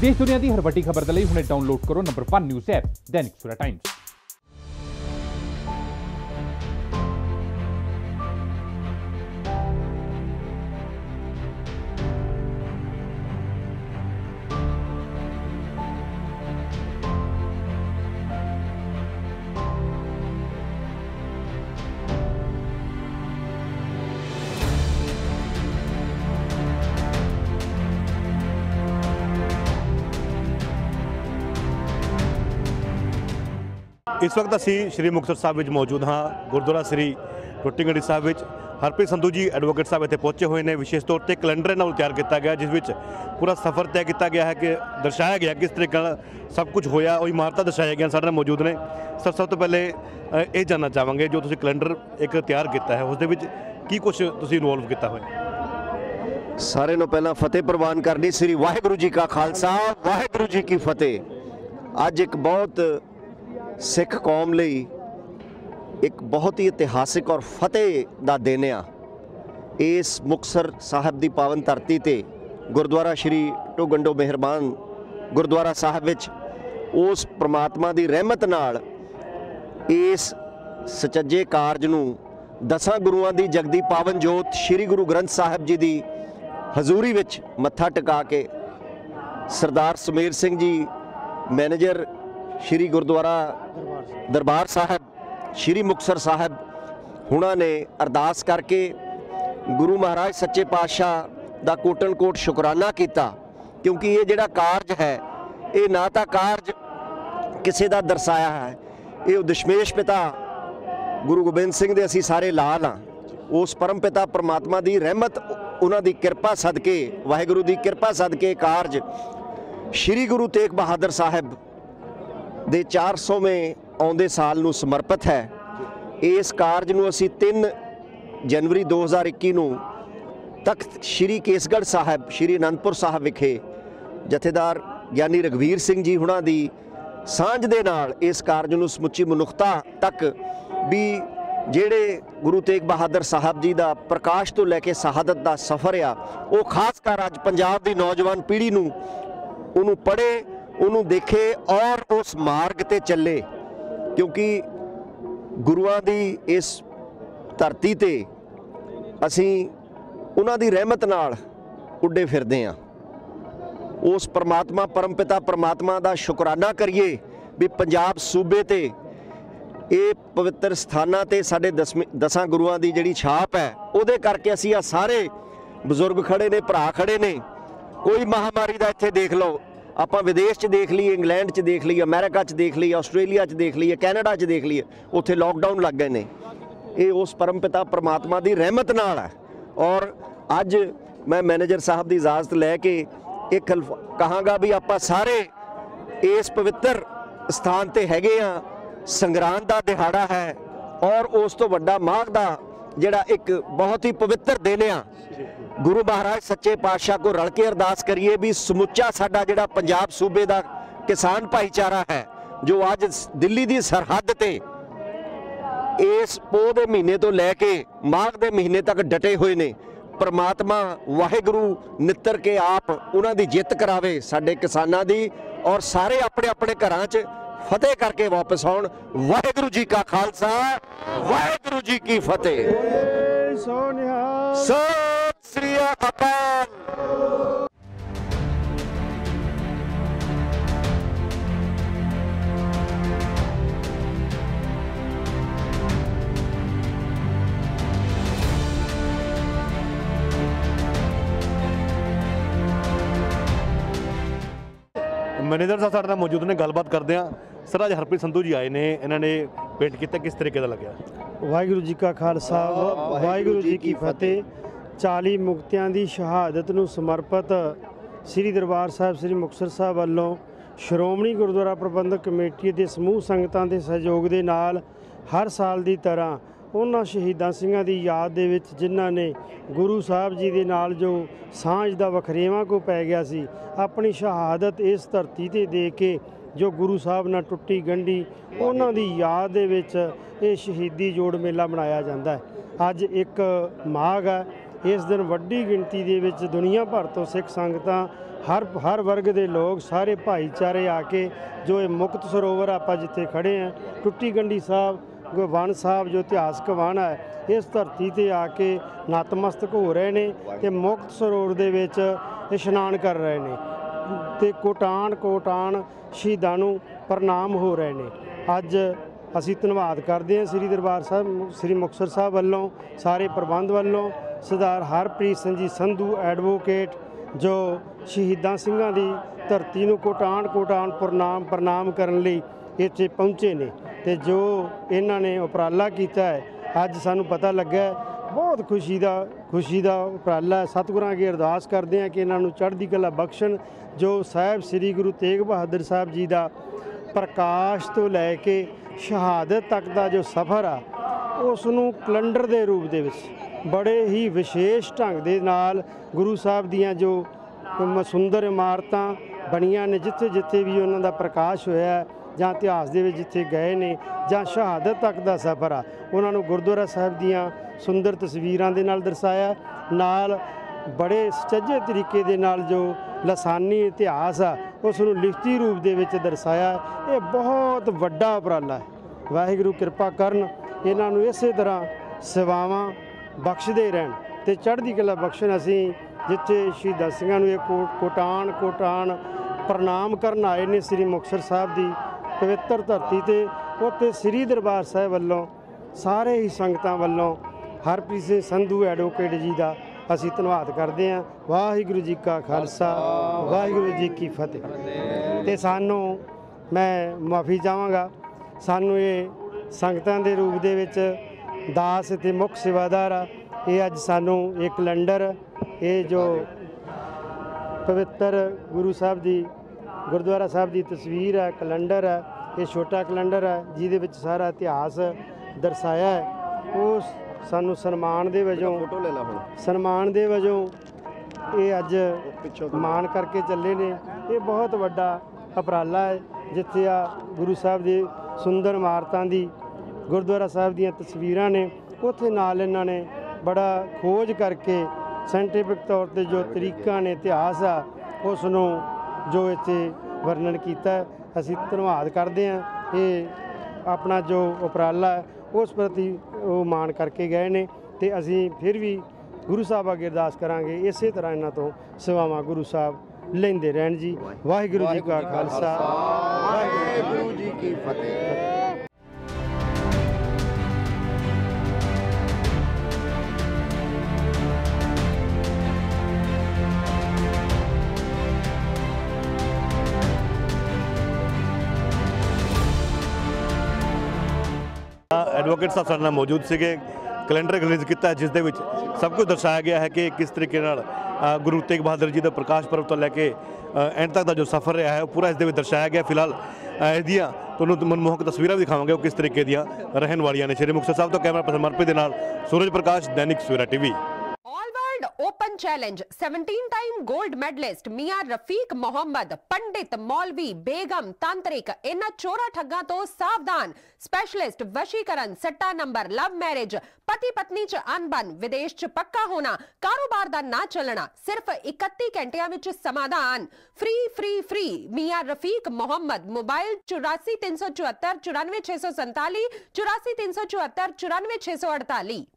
देश दुनिया की हर वड्डी खबर दे लई हुणे डाउनलोड करो number 5 news app Dainik Savera times. इस वक्त असी श्री मुक्तसर साहब में मौजूद हाँ, गुरुद्वारा श्री रोटी गढ़ी साहब में। हरप्रीत संधू जी एडवोकेट साहब इतने पहुंचे हुए हैं। विशेष तौर पर कैलेंडर इन्होंने तैयार किया गया, जिस विच पूरा सफर तय किया गया है कि दर्शाया गया किस तरीके सब कुछ होया, और इमारत दर्शाई गई साढ़े मौजूद ने। सर, सब तो पहले ये जानना चाहवांगे जो तुसीं कैलेंडर एक तैयार किया है उसदे विच की कुछ तुसीं इनवॉल्व किया होया। सारे नूं पहलां फतेह प्रवान करनी, श्री वाहिगुरू जी का खालसा वाहिगुरू जी की फतेह। अज एक बहुत सिख कौम लई एक बहुत ही इतिहासिक और फतेह दा दिन आ। इस मुक्तसर साहब की पावन धरती ते गुरुद्वारा श्री टोगंडो मेहरबान गुरुद्वारा साहब विच उस परमात्मा की रहमत नाल इस सचजे कारज नूं दसां गुरुआं की जगदी पावन जोत श्री गुरु ग्रंथ साहब जी की हजूरी विच मत्था टेका के सरदार सुमेर सिंह जी मैनेजर श्री गुरुद्वारा दरबार साहब श्री मुक्तसर साहब हुणा ने अरदास करके गुरु महाराज सच्चे पातशाह दा कोटन कोट शुकराना किया, क्योंकि ये जिहड़ा कारज है ये ना तो कारज किसी का दर्शाया है, ये दशमेश पिता गुरु गोबिंद सिंह दे असी सारे लाल हाँ। उस परम पिता परमात्मा की रहमत उन्हां दी किरपा सदके वाहिगुरू की किरपा सदके कारज श्री गुरु तेग बहादुर साहब दे 400वें आउंदे साल नूं समर्पित है। इस कारज नूं असी 3 जनवरी 2021 नूं तख्त श्री केसगढ़ साहब श्री आनंदपुर साहब विखे जथेदार ज्ञानी रघवीर सिंह जी हुणां दी सांझ दे नाल इस कारज नूं समुची मनुखता तक भी जिहड़े गुरु तेग बहादुर साहब जी दा प्रकाश तो लैके शहादत दा सफर आ, वो खास कर अज पंजाब दी नौजवान पीढ़ी नूं उहनूं पढ़े, उन्हों देखे और उस मार्ग ते चले, क्योंकि गुरुआं दी इस धरती ते असी उन्हां दी रहमत नाल उड्डे फिरदे आ। उस परमात्मा परमपिता परमात्मा दा शुकराना करिए भी पंजाब सूबे ते ये पवित्र स्थाना ते साढ़े 10 गुरुआं दी जिहड़ी छाप है, उहदे करके असी आ सारे बजुर्ग खड़े ने, भरा खड़े ने। कोई महामारी दा इत्थे देख लो, ਆਪਾਂ विदेश च देख लीए, इंग्लैंड च देख लीए, अमेरिका च देख लीए, आस्ट्रेलिया च देख लीए, कैनेडा च देख लीए, उत्थे लॉकडाउन लग गए ने। ये उस परम पिता परमात्मा की रहमत नाल है। और अज मैं मैनेजर साहब की इजाजत लैके एक कहांगा भी आपां सारे इस पवित्र स्थान ते हैगे आ। संग्रांद दा दिहाड़ा है और उस तो वड्डा माघ दा जिहड़ा एक बहुत ही पवित्र दिन आ। गुरु महाराज सच्चे पातशाह को रल के अरदास करिए भी समुचा साडा जिहड़ा पंजाब सूबे का किसान भाईचारा है जो अज दिल्ली की सरहद ते इस पोह के महीने तो लैके माघ के महीने तक डटे हुए ने। परमात्मा वाहिगुरु नितर के आप उन्हां दी जित करावे साडे किसानां दी, और सारे अपने अपने घरां च फतेह करके वापस आउण। वाहिगुरु जी का खालसा वाहिगुरु जी की फतेह। श्रीया अकाल। मैनेजर साहब साढ़े मौजूद ने, गलबात करते हैं। सर, आज हरप्रीत संधू जी आए ने, इन्होंने पेंट किया किस तरीके का लगे? वाहिगुरू जी का खालसा वाहिगुरू जी की फतेह। 40 मुक्तियां दी शहादत नूं समर्पित श्री दरबार साहब श्री मुक्तसर साहब वालों श्रोमणी गुरुद्वारा प्रबंधक कमेटी के समूह संगतां के सहयोग के नाल हर साल की तरह उन्हां शहीदां सिंघां दी याद दे विच जिन्हां ने गुरु साहब जी दे नाल जो सांझ दा वखरेवा को पै गया सी, अपनी शहादत इस धरती ते दे के जो गुरु साहब नाल टुट्टी गंढी, उन्हां दी याद दे विच ये शहीदी जोड़ मेला मनाया जांदा है। अज एक माघ है, इस दिन वड्डी गिणती दे विच दुनिया भर तो सिख संगतां हर वर्ग के लोग सारे भाईचारे आके जो ये मुक्त सरोवर आप जिथे खड़े हैं टुट्टी गंढी साहब वन साहब जो इतिहासक वन है इस धरती पर आके नतमस्तक हो रहे हैं तो मुक्त सरोवर के इशनान कर रहे हैं तो कोटान शहीदां नूं प्रणाम हो रहे हैं। अज असीं धन्नवाद करते हैं श्री दरबार साहब श्री मुक्तसर साहब वालों सारे प्रबंध वालों सरदार हरप्रीत सिंह जी संधू एडवोकेट जो शहीदां सिंघां दी धरती नूं कोटान प्रणाम करन लई इत्थे पहुँचे ने तो जो इन्हों ने उपराला किया है अज सानू पता लगे बहुत खुशी का उपराला है। सतगुरां अगे अरदास करते हैं कि इन्हों चढ़दी कला बख्शन जो साहब श्री गुरु तेग बहादुर साहब जी का प्रकाश तो लैके शहादत तक का जो सफ़र आ उसनू कलंडर के रूप दे विच बड़े ही विशेष ढंग दे नाल गुरु साहब दियां जो सुंदर इमारतां बनियां ने जिथे जिथे भी उन्हां दा प्रकाश होया जां इतिहास दे विच जिथे गए ने जां शहादत तक का सफ़र आ उन्हां नूं गुरुद्वारा साहब दियां सुंदर तस्वीरां दे नाल दर्शाया नाल बड़े सच्चे तरीके दे नाल जो लसानी इतिहास आ उस नूं लिखती रूप दे विच दर्शाया। ये बहुत वड्डा उपराला है। वाहिगुरू कृपा करन इन्हां नूं इस तरह सेवावां बख्शदे रहन ते चढ़दी कला बख्शण। असीं जिथे शहीदां सिंघां नूं एक कोटान प्रणाम करन आए ने श्री मुक्तसर साहब दी पवित्र धरती ते उत्थे श्री दरबार साहब वालों सारे ही संगतां वालों हरप्रीत सिंह संधू एडवोकेट जी का असीं धन्नवाद करते हैं। वाहिगुरू जी का खालसा वाहिगुरू जी की फतेह। ते सानू मैं माफ़ी चाहांगा सानू ये संगतां दे रूप दे विच दास ते मुख सेवादार ये अज सानू ये कलंडर ये जो पवित्र गुरु साहब दी गुरुद्वारा साहब की तस्वीर है कैलेंडर है ये छोटा कैलेंडर है जिहदे विच सारा इतिहास दर्शाया है उस सानू सन्मान दे वजों ये अज मान करके चले ने। ये बहुत वड्डा उपराला है जिथे गुरु साहब की सुंदर इमारतां दी गुरुद्वारा साहब दीयां तस्वीरां ने उत्थे नाल इन्हां ने बड़ा खोज करके साइंटिफिक तौर पर जो तरीका ने इतिहास आ उसनों जो इत्थे वर्णन किया असीं धन्नवाद करते हैं। ये अपना जो उपराला है उस प्रति वो मान करके गए ने ते असीं फिर भी गुरु साहब अगे अरदास करांगे इसे तरह इन्हां तो सेवावां गुरु साहब लैंदे रहन जी। वाहिगुरू जी का खालसा वाहिगुरू जी की फतेह। एडवोकेट साहब साढ़े नाल मौजूद सीगे कैलेंडर रिलीज़ किया जिस दे विच सब कुछ दर्शाया गया है कि किस तरीके गुरु तेग बहादुर जी का प्रकाश पर्व तो लैके एंड तक का जो सफ़र रहा है पूरा इस दे विच दर्शाया गया। फिलहाल इसदियां तुहानूं मनमोहक तस्वीरां भी दिखावांगे वो किस तरीके दियां रहन वालियां ने। श्री मुक्तसर साहब तो कैमरा पर्सन मनप्रीत दे नाल Suraj Prakash Dainik Savera TV. Open challenge 17 time gold medalist मियां रफीक मोहम्मद पंडित मौलवी बेगम तांत्रिक इन्हां चोरा ठग्गां तो सावधान। स्पेशलिस्ट वशीकरण सट्टा नंबर लव मैरिज पति पत्नी च अनबन विदेश च पक्का होना कारोबार दा ना चलना सिर्फ 31 घंटियां विच समाधान। फ्री फ्री फ्री मियां रफीक मोहम्मद मोबाइल 84 374 94 647 84 374 94 648।